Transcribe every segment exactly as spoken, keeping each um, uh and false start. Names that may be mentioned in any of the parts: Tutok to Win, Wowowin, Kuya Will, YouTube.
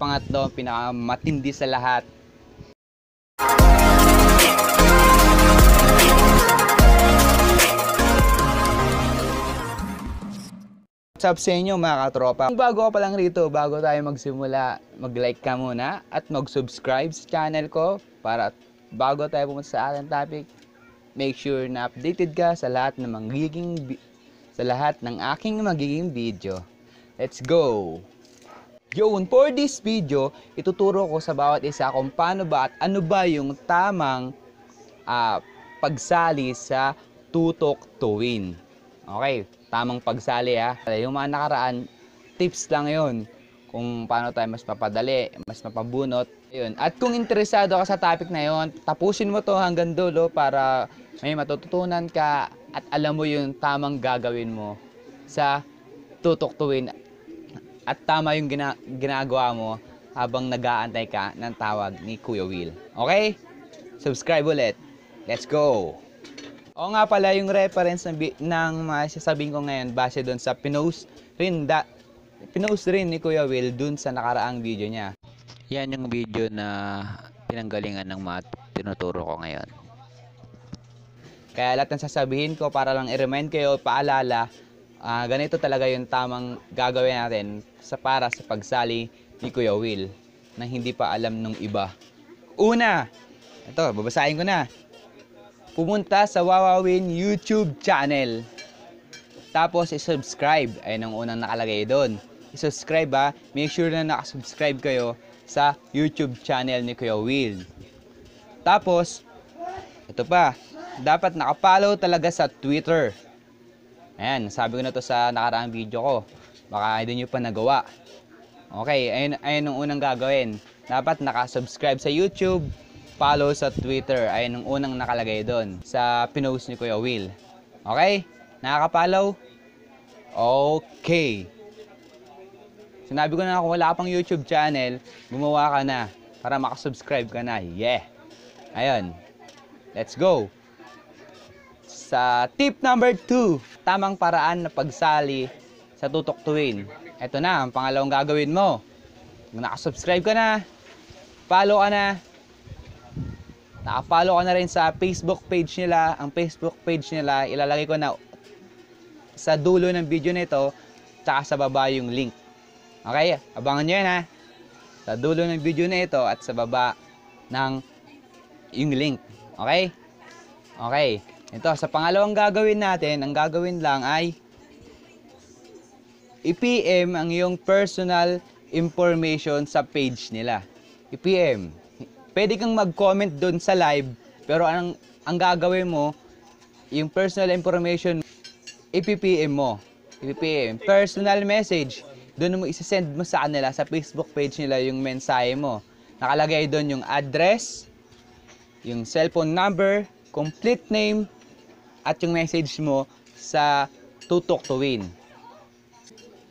pangatlo, pinakamatindi sa lahat. What's up sa inyo mga katropa? Kung bago pa lang rito, bago tayo magsimula, mag-like ka muna at mag-subscribe sa channel ko para bago tayo pumunta sa ating topic, make sure na updated ka sa lahat ng magiging sa lahat ng aking magiging video. Let's go! Yun, for this video, ituturo ko sa bawat isa kung paano ba at ano ba yung tamang uh, pagsali sa Tutok to Win. Okay, tamang pagsali ha. Yung mga nakaraan, tips lang yun kung paano tayo mas mapadali, mas mapabunot. Yun. At kung interesado ka sa topic na yun, tapusin mo to hanggang dulo para may matututunan ka at alam mo yung tamang gagawin mo sa Tutok to Win. At tama yung gina ginagawa mo habang nag-aantay ka ng tawag ni Kuya Will. Okay? Subscribe ulit. Let's go! O nga pala, yung reference ng, ng mga sasabihin ko ngayon base doon sa pinost rin, da, pinost rin ni Kuya Will doon sa nakaraang video niya. Yan yung video na pinanggalingan ng mga tinuturo ko ngayon. Kaya lahat ng sasabihin ko para lang i-remind kayo, paalala, Uh, ganito talaga yung tamang gagawin natin sa para sa pagsali ni Kuya Will na hindi pa alam nung iba. Una, ito, babasahin ko na. Pumunta sa Wowowin YouTube channel. Tapos i-subscribe. Ayun ang unang nakalagay doon. I-subscribe ha. Make sure na nakasubscribe kayo sa YouTube channel ni Kuya Will. Tapos, ito pa. Dapat nakapollow talaga sa Twitter. Ayan, sabi ko na to sa nakaraang video ko. Baka hindi nyo pa nagawa. Okay, ayun, ayun ang unang gagawin. Dapat nakasubscribe sa YouTube, follow sa Twitter. Ayun ang unang nakalagay doon sa pinost ni Kuya Will. Okay? Nakaka-follow? Okay. Sinabi ko na kung wala pang YouTube channel, gumawa ka na para makasubscribe ka na. Yeah! Ayun. Let's go! Sa tip number two, tamang paraan na pagsali sa Tutok to Win. Ito na, ang pangalawang gagawin mo. Kung nakasubscribe ka na, follow ka na, nakafollow ka na rin sa Facebook page nila. Ang Facebook page nila, ilalagay ko na sa dulo ng video nito, tsaka sa baba yung link. Okay, abangan nyo yan ha. Sa dulo ng video na ito at sa baba ng yung link. Okay? Okay. Ito, sa pangalawang gagawin natin, ang gagawin lang ay i-P M ang iyong personal information sa page nila. I-P M. Pwede kang mag-comment doon sa live, pero ang, ang gagawin mo, yung personal information, i-P M mo. I-P M. Personal message. Doon mo isasend mo sa kanila, sa Facebook page nila, yung mensahe mo. Nakalagay doon yung address, yung cellphone number, complete name, at yung message mo sa Tutok to Win.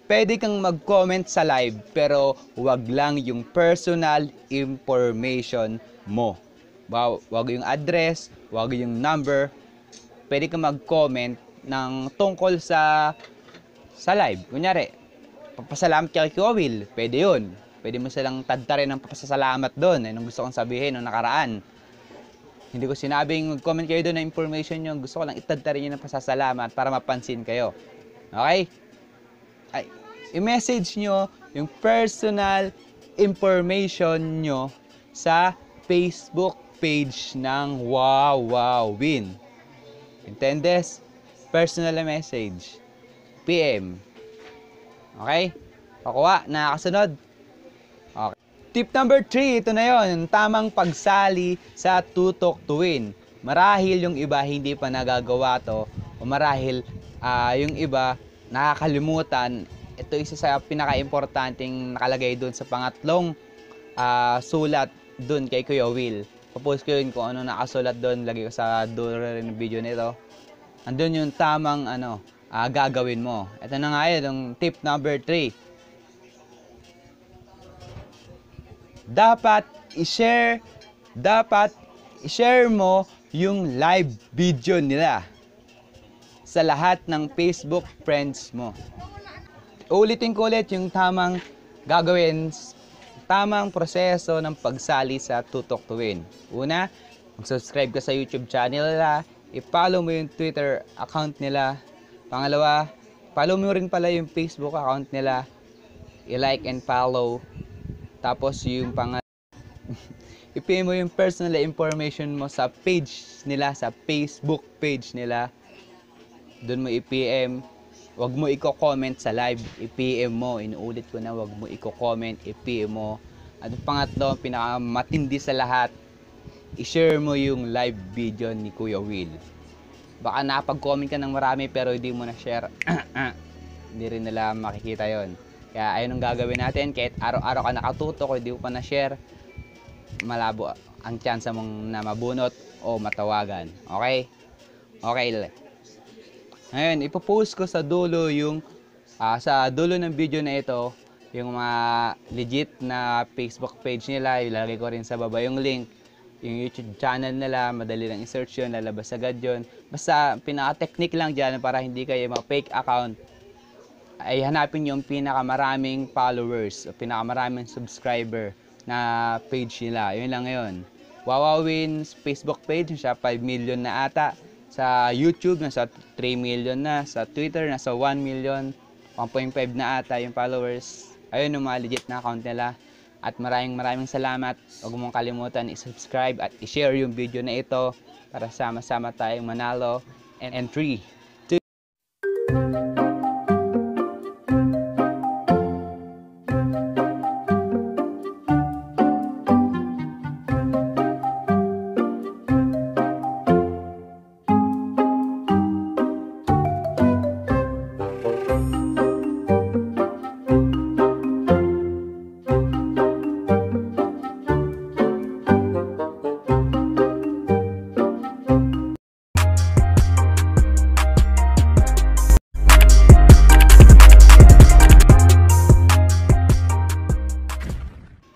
Pwede kang mag-comment sa live pero wag lang yung personal information mo. Wag yung address, wag yung number. Pwede kang mag-comment ng tungkol sa sa live. Kunyari, papasalamat kay Kuya Will. Pwede yun. Pwede mo silang tagtarin ng papasalamat doon. Anong gusto kong sabihin nung nakaraan. Hindi ko sinabing mag-comment kayo doon na information nyo. Gusto ko lang itadta rin nyo ng pasasalamat para mapansin kayo. Okay? Ay, i-message nyo yung personal information nyo sa Facebook page ng Wowowin. Intendes? Personal message. P M. Okay? Pakuha. Nakakasunod. Tip number three, ito na yon, tamang pagsali sa Tutok to Win. Marahil yung iba hindi pa nagagawa to, o marahil uh, yung iba nakakalimutan. Ito isa sa pinaka-importanting nakalagay doon sa pangatlong uh, sulat doon kay Kuya Will. Papost ko yun kung ano nakasulat doon, lagi ko sa dulo rin ng video nito. Andun yung tamang ano, uh, gagawin mo. Ito na nga yun, yung tip number three. Dapat i-share, dapat i-share mo yung live video nila sa lahat ng Facebook friends mo. Ulitin ko ulit yung tamang gagawin tamang proseso ng pagsali sa Tutok to Win. Una, mag-subscribe ka sa YouTube channel nila, i-follow mo yung Twitter account nila. Pangalawa, follow mo rin pala yung Facebook account nila, i-like and follow. Tapos yung pang ipin mo yung personal information mo sa page nila, sa Facebook page nila. Doon mo i-P M. Huwag mo i-comment sa live, i-P M mo. Inuulit ko na, huwag mo i-comment, i-P M mo. At pangatlo, pinakamatindi sa lahat, i-share mo yung live video ni Kuya Will. Baka napag-comment ka ng marami pero hindi mo na-share. Hindi rin nila makikita yon. Kaya ayun ang gagawin natin, kahit araw-araw ka nakatutok o hindi mo pa na-share, malabo ang chance mong na mabunot o matawagan. Okay? Okay. Ngayon, ipopost ko sa dulo yung uh, sa dulo ng video na ito, yung mga legit na Facebook page nila, ilalagay ko rin sa baba yung link, yung YouTube channel nila, madali lang i-search yun, lalabas agad yun. Basta pinaka-technique lang dyan para hindi kayo ma-fake account, ay hanapin yung pinakamaraming followers o pinakamaraming subscriber na page nila. Yun lang ngayon. Wowowin's Facebook page, siya five million na ata. Sa YouTube, nasa three million na. Sa Twitter, nasa one million. one point five na ata yung followers. Ayun, yung mga legit na account nila. At maraming maraming salamat. Huwag mong kalimutan i-subscribe at i-share yung video na ito para sama-sama tayong manalo. And three, two...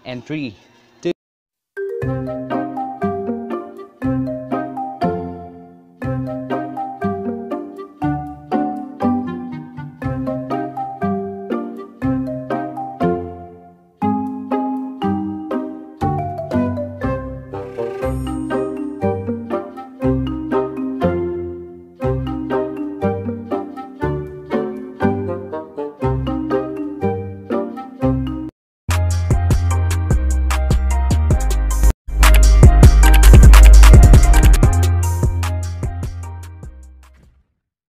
And three.